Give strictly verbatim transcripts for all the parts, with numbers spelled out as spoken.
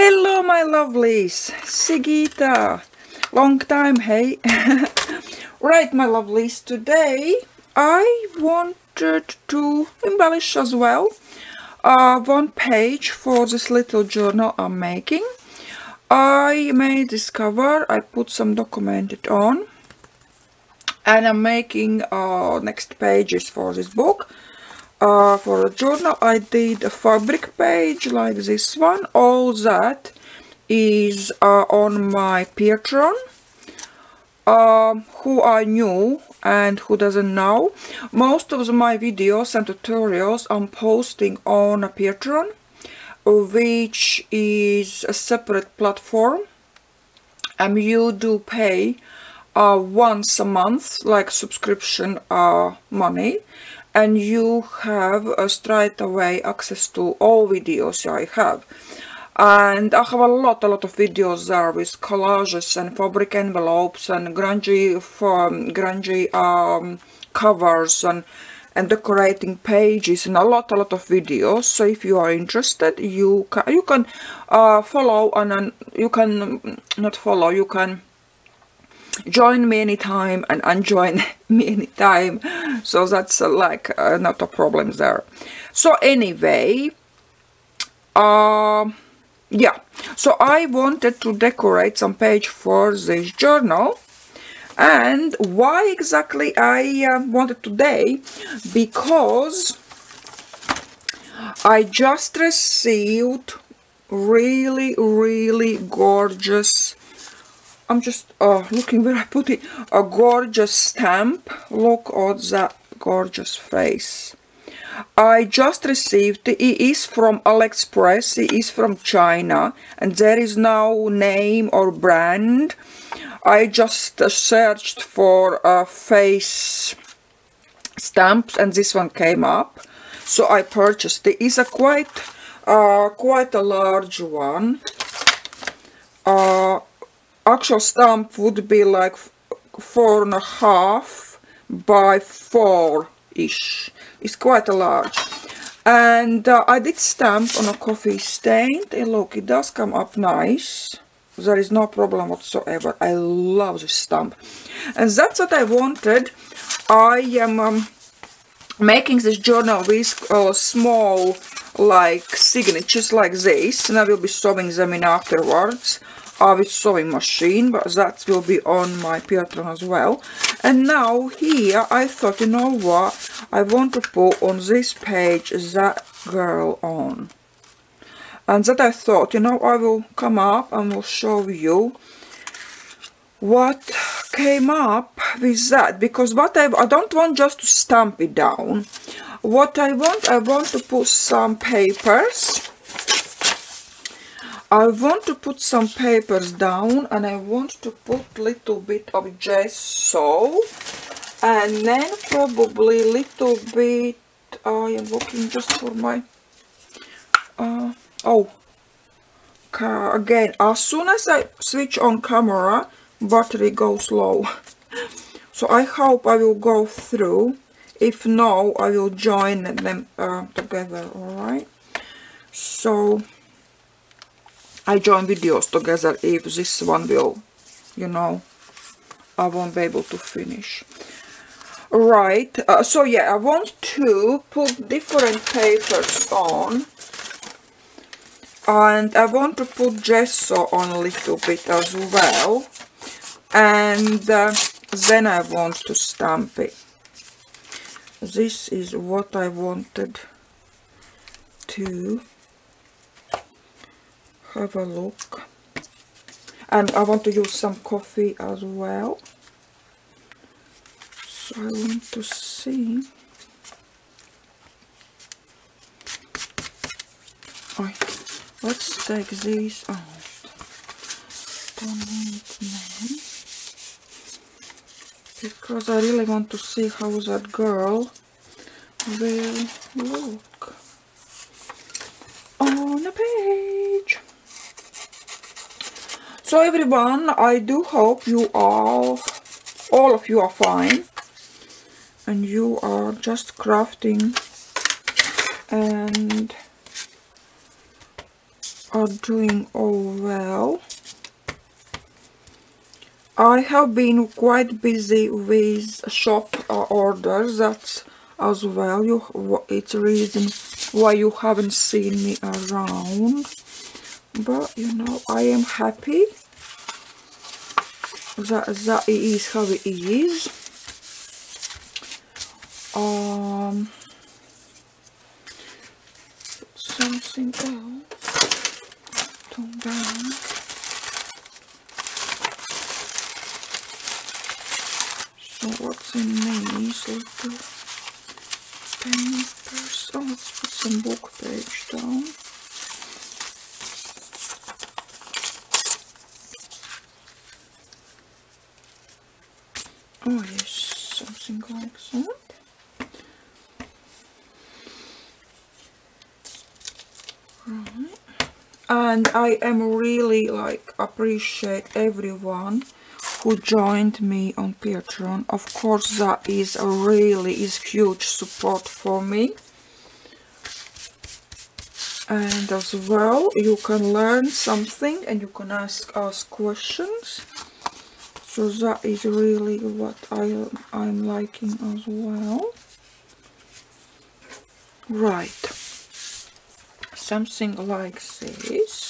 Hello my lovelies, Sigita, long time, hey. Right my lovelies, today I wanted to embellish as well uh, one page for this little journal I'm making. I made this cover, I put some documented on, and I'm making uh, next pages for this book. Uh, for a journal I did a fabric page like this one. All that is uh, on my Patreon. Um, who are new and who doesn't know, most of my videos and tutorials I'm posting on a Patreon, which is a separate platform, and you do pay uh, once a month like subscription uh, money, and you have uh, straight away access to all videos I have. And I have a lot, a lot of videos there with collages and fabric envelopes and grungy, um, grungy um, covers and, and decorating pages and a lot, a lot of videos. So if you are interested, you can, you can uh, follow and, and you can, not follow, you can join me anytime and unjoin me anytime, so that's uh, like uh, not a problem there. So anyway, uh, yeah, so I wanted to decorate some page for this journal. And why exactly I uh, wanted today? Because I just received really, really gorgeous, I'm just uh, looking where I put it, a gorgeous stamp. Look at that gorgeous face. I just received, it is from AliExpress, it is from China, and there is no name or brand. I just uh, searched for uh, face stamps and this one came up, so I purchased it. It is a quite, uh, quite a large one. Uh, Actual stamp would be like four and a half by four ish. It's quite a large. And uh, I did stamp on a coffee stain. And look, it does come up nice. There is no problem whatsoever. I love this stamp. And that's what I wanted. I am um, making this journal with uh, small like signatures like this. And I will be sewing them in afterwards. Uh, with sewing machine, but that will be on my Patreon as well. And now here I thought, you know what, I want to put on this page that girl on, and that I thought, you know, I will come up and will show you what came up with that, because what I, I don't want just to stamp it down. What I want, I want to put some papers I want to put some papers down, and I want to put little bit of gesso, and then probably little bit, I am looking just for my, uh, oh, again, as soon as I switch on camera, battery goes low. So I hope I will go through. If no, I will join them uh, together, alright? So I join videos together if this one will, you know, I won't be able to finish. Right, uh, so yeah, I want to put different papers on, and I want to put gesso on a little bit as well, and uh, then I want to stamp it. This is what I wanted to have a look, and I want to use some coffee as well, so I want to see. Right, let's take these out. Don't need them, because I really want to see how that girl will look on a page. So everyone, I do hope you all, all of you are fine, and you are just crafting and are doing all well. I have been quite busy with shop orders, that's as well, you, it's a reason why you haven't seen me around, but you know, I am happy that, that it is how it is. Um, something else down. What's in these little papers? Oh, let's put some book page down. Oh yes, something like that. Right. And I am really like appreciate everyone who joined me on Patreon. Of course, that is a really is huge support for me. And as well, you can learn something and you can ask us questions. So that is really what I, I'm liking as well. Right. Something like this.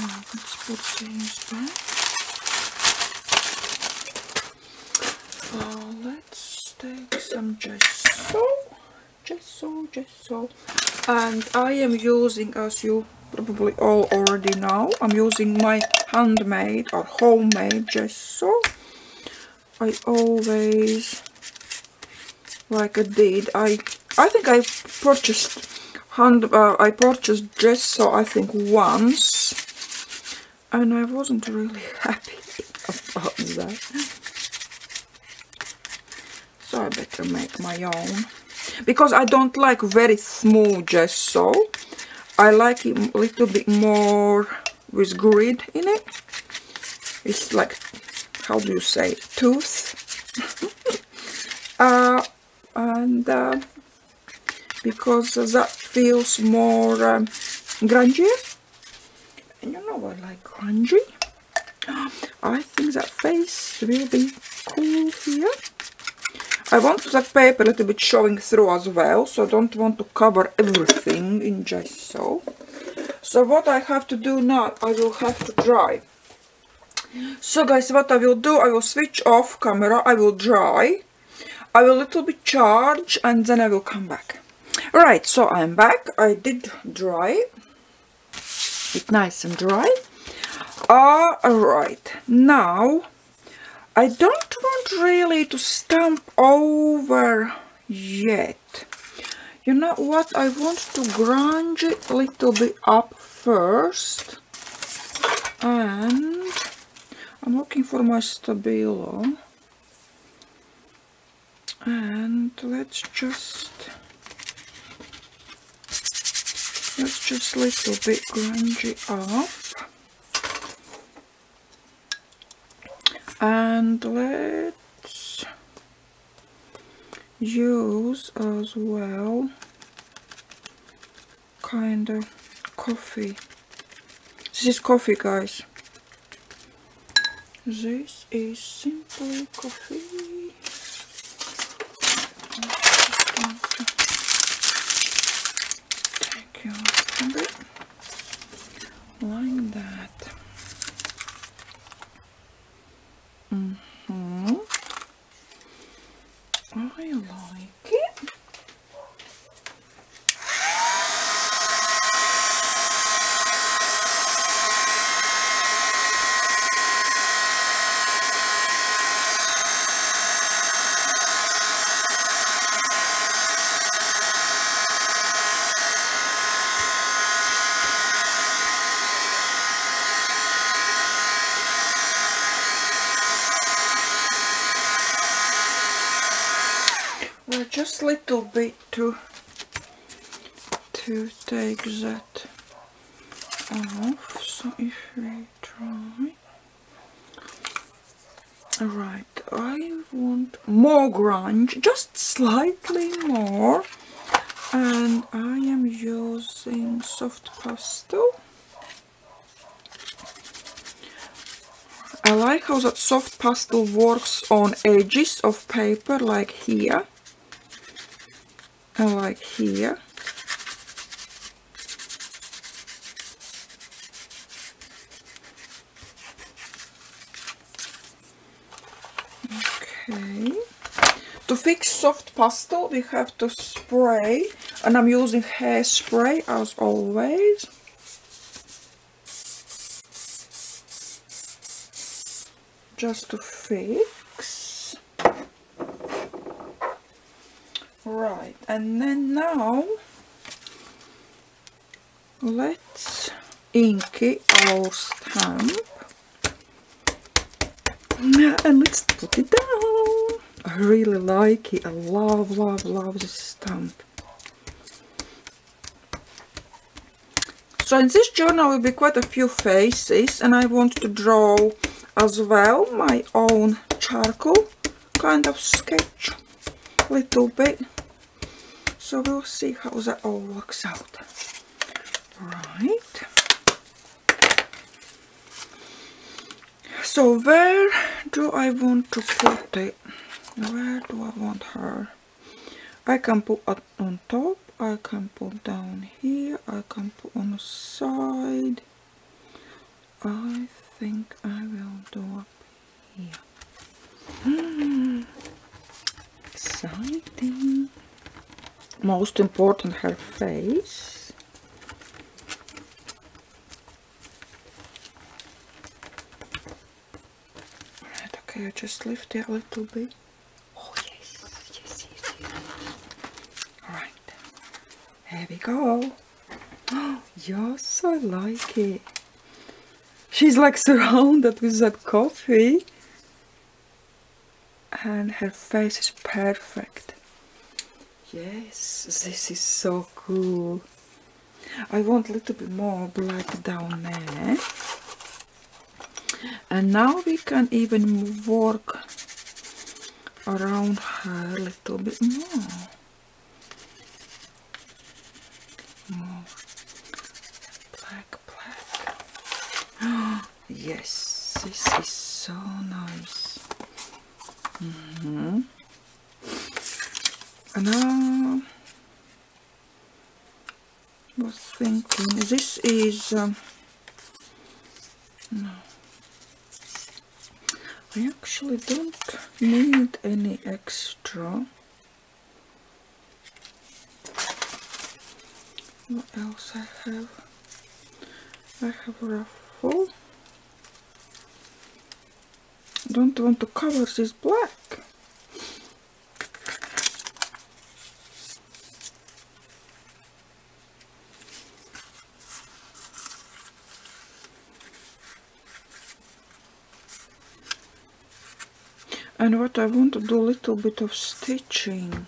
Oh, let's put things back. Uh, let's take some gesso, gesso, gesso. And I am using, as you probably all already know, I'm using my handmade or homemade gesso. I always, like I did, I, I think I purchased hand, uh, I purchased gesso, I think once. And I wasn't really happy about that. So I better make my own. Because I don't like very smooth gesso. I like it a little bit more with grid in it. It's like, how do you say, tooth. uh, and uh, because that feels more um, grungier. And you know I like grungy. I think that face will be cool here. I want that paper a little bit showing through as well, so I don't want to cover everything in gesso. So what I have to do now, I will have to dry. So guys, what I will do, I will switch off camera, I will dry. I will a little bit charge and then I will come back. Alright, so I'm back. I did dry. It's nice and dry. Alright, now I don't want really to stamp over yet. You know what? I want to grunge it a little bit up first. And I'm looking for my stabilo. And let's just... Let's just a little bit grunge it up. And let's use as well kind of coffee. This is coffee, guys. This is simply coffee. Like that. Mm-hmm. I like it. Just a little bit to to take that off. So if we try, right, I want more grunge, just slightly more. and I am using soft pastel. I like how that soft pastel works on edges of paper, like here and like here. Okay. To fix soft pastel, we have to spray, and I'm using hairspray as always. Just to fix. Right, and then now let's inky our stamp. And let's put it down. I really like it. I love, love, love this stamp. So in this journal will be quite a few faces, and I want to draw as well my own charcoal kind of sketch, little bit. So we'll see how that all works out. Right. So where do I want to put it? Where do I want her? I can put it on top, I can put down here, I can put on the side. I think I will do up here. Mm, exciting. Most important, her face. Right, okay, I just lift it a little bit. Oh yes, yes, yes, yes. Alright, here we go. Oh, yes, I like it. She's like surrounded with that coffee, and her face is perfect. Yes, this is so cool. I want a little bit more black down there. And now we can even work around her a little bit more. More. Yes, this is so nice. Mm-hmm. And I was thinking, this is um, no, I actually don't need any extra. What else I have? I have a ruffle. Don't want to cover this black. And what I want to do a little bit of stitching,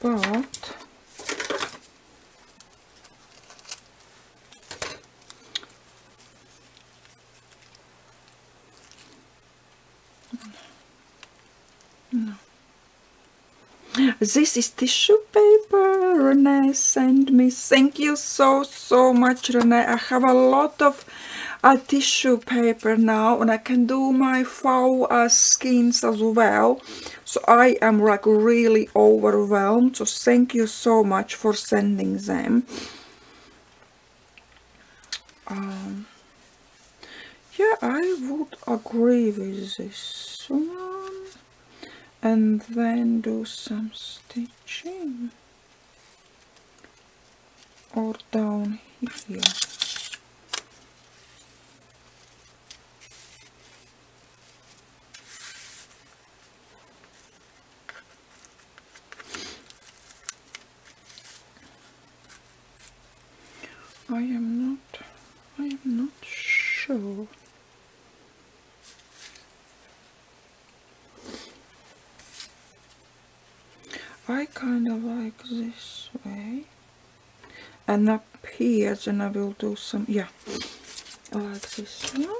but this is tissue paper. Renee sent me. Thank you so, so much, Renee. I have a lot of uh, tissue paper now, and I can do my faux uh, skins as well. So I am like really overwhelmed. So thank you so much for sending them. Um, yeah, I would agree with this one. And then do some stitching, or down here. I am not, I am not sure. I kind of like this way, and up here, then I will do some, yeah, like this one.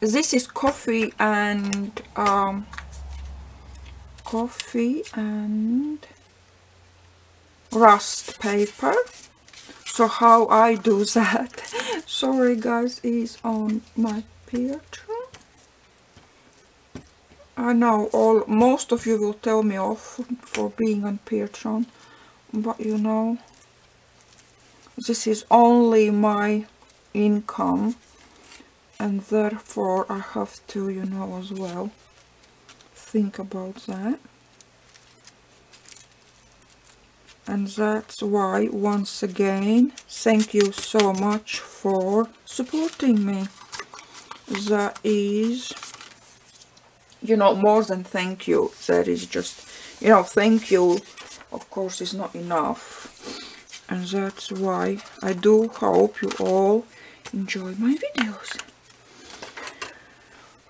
This is coffee and um, coffee and rust paper. So how I do that, sorry guys, is on my Patreon. I know all most of you will tell me off for being on Patreon, but you know, this is only my income, and therefore I have to, you know, as well think about that. And that's why, once again, thank you so much for supporting me. That is, you know, more than thank you. That is just, you know, thank you, of course, is not enough. And that's why I do hope you all enjoy my videos.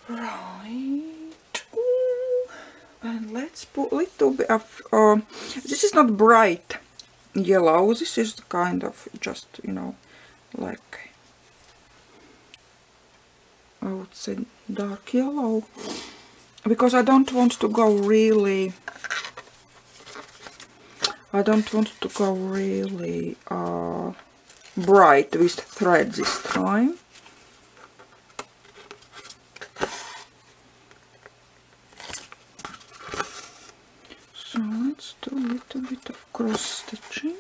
Right. And let's put a little bit of, uh, this is not bright yellow, this is kind of just, you know, like, I would say dark yellow, because I don't want to go really, I don't want to go really uh, bright with thread this time. So let's do a little bit of cross stitching.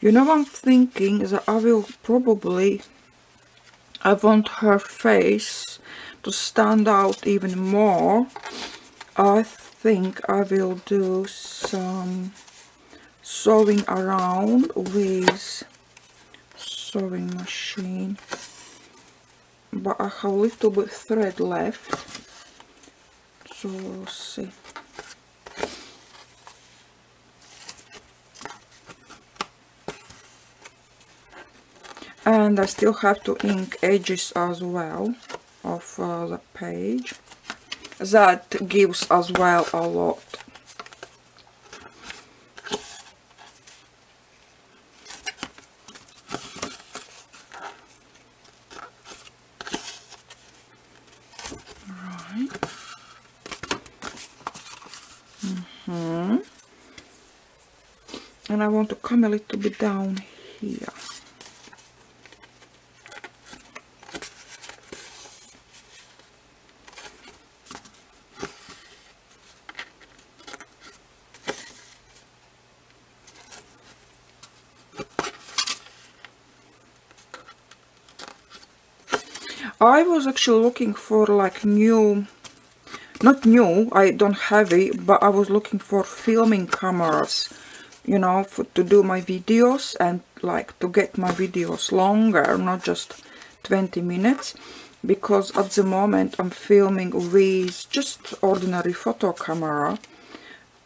You know, I'm thinking that I will probably, I want her face to stand out even more. I think I will do some sewing around with sewing machine, but I have a little bit thread left, so we'll see. And I still have to ink edges as well of uh, the page. That gives as well a lot. Right. Mm-hmm. And I want to come a little bit down here. I was actually looking for like new, not new, I don't have it, but I was looking for filming cameras, you know, for, to do my videos and like to get my videos longer, not just twenty minutes, because at the moment I'm filming with just ordinary photo camera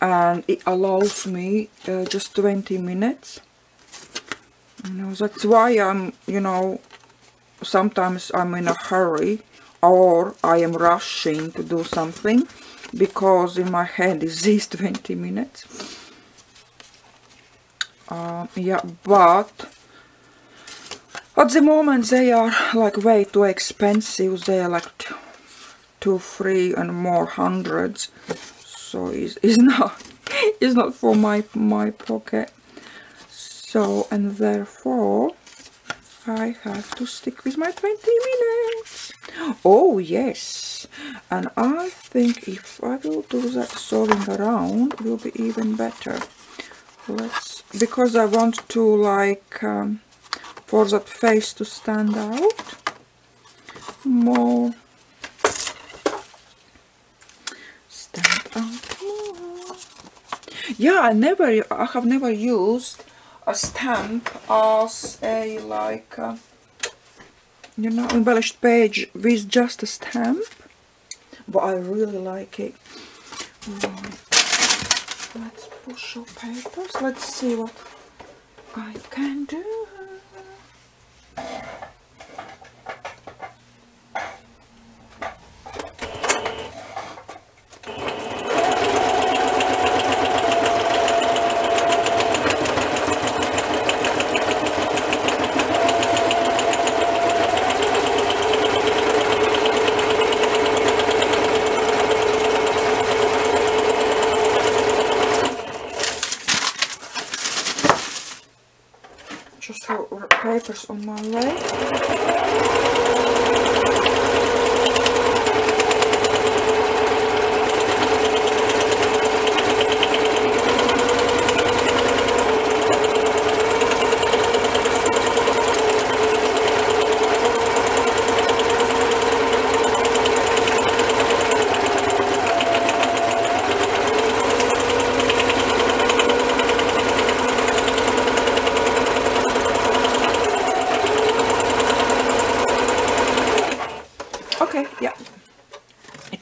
and it allows me uh, just twenty minutes, you know, that's why I'm, you know, sometimes I'm in a hurry or I am rushing to do something, because in my head is these twenty minutes. Uh, yeah, but at the moment they are like way too expensive. They are like two, two three and more hundreds. So it's, it's not it's not for my my pocket. So and therefore I have to stick with my twenty minutes. Oh yes, and I think if I will do that sewing around, will be even better. Let's, because I want to like um, for that face to stand out more. Stand out more. Yeah, I never, I have never used a stamp as a like uh, you know, embellished page with just a stamp, but I really like it. Right. Let's push our papers. Let's see what I can do. that's on my way.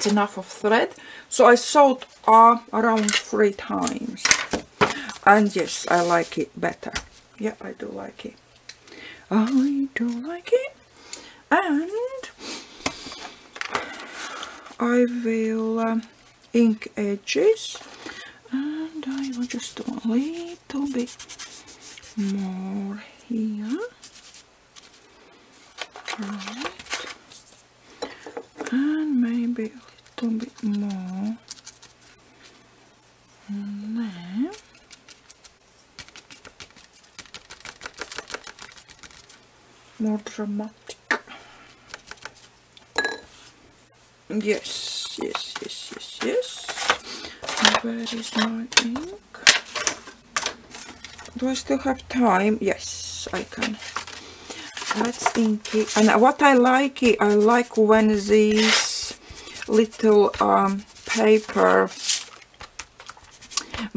Enough of thread, so I sewed uh, around three times, and yes, I like it better. Yeah, I do like it. I do like it, and I will um, ink edges, and I will just do a little bit more here. Right. And maybe a little bit more there. More dramatic. Yes, yes, yes, yes, yes. Where is my ink? Do I still have time? Yes, I can. Let's ink it. And what I like, it I like when these little um, paper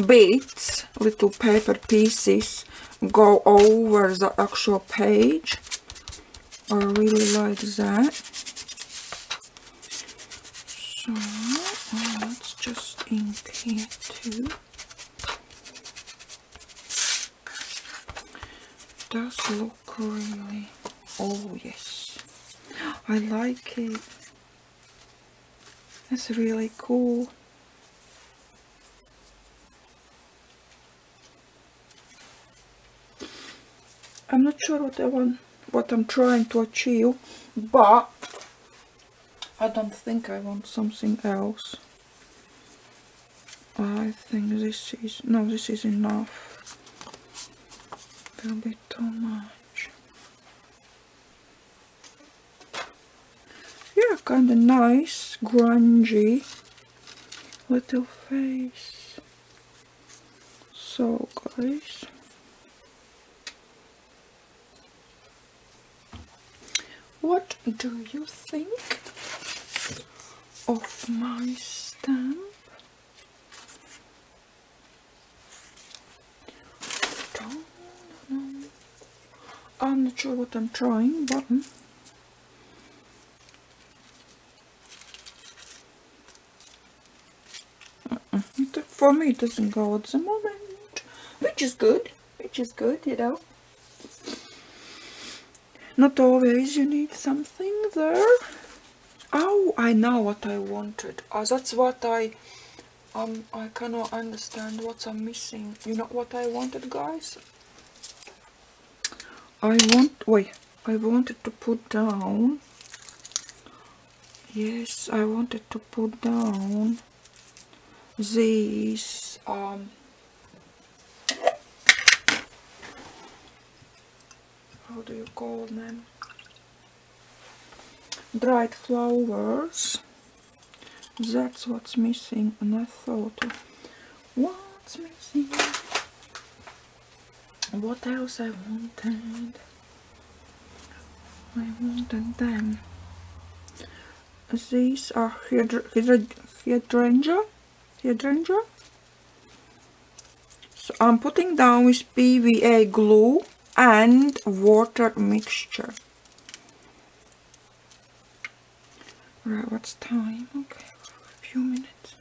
bits, little paper pieces go over the actual page. I really like that. So uh, let's just ink here too. It does look really. Oh yes, I like it. It's really cool. I'm not sure what I want, what I'm trying to achieve, but I don't think I want something else. I think this is no, this is enough. A little bit too much. Yeah, kind of nice, grungy little face. So, guys, what do you think of my stamp? I'm not sure what I'm trying, but. For me, it doesn't go at the moment, which is good, which is good, you know. Not always you need something there. Oh, I know what I wanted. Oh, that's what I, um, I cannot understand what I'm missing. You know what I wanted, guys? I want, wait, I wanted to put down, yes, I wanted to put down these um how do you call them, dried flowers. That's what's missing, and I thought, what's missing, what else I wanted. I wanted them. These are hydra hydra hydrangea Hydrangea. So I'm putting down with P V A glue and water mixture. Right, what's time? Okay, a few minutes.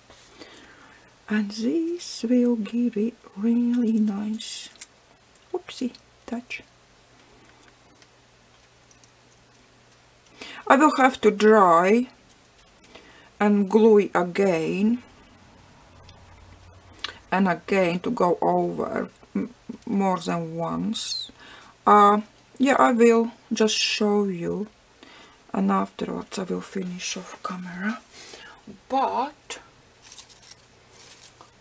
And this will give it really nice. Oopsie, touch. I will have to dry and glue it again. And again to go over more than once. Uh, yeah, I will just show you, and afterwards I will finish off camera. But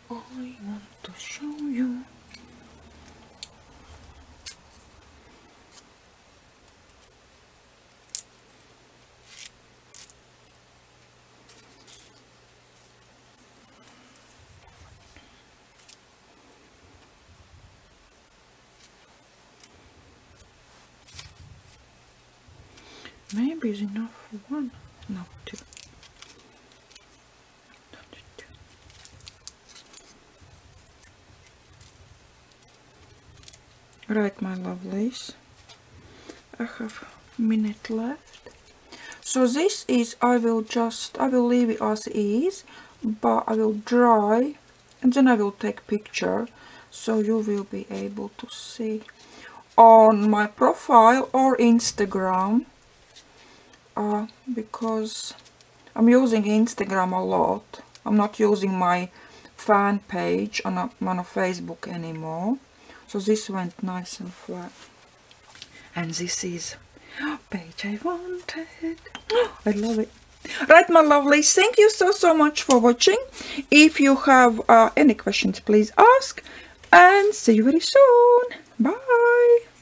I want to show you Maybe it's enough for one, not two. Right, my lovelies, I have a minute left. So this is, I will just, I will leave it as is, but I will dry and then I will take picture, so you will be able to see on my profile or Instagram, uh, because I'm using Instagram a lot. I'm not using my fan page on, a, on a Facebook anymore. So this went nice and flat, and this is page I wanted. I love it. Right, my lovelies, thank you so so much for watching. If you have uh, any questions, please ask, and see you very soon. Bye.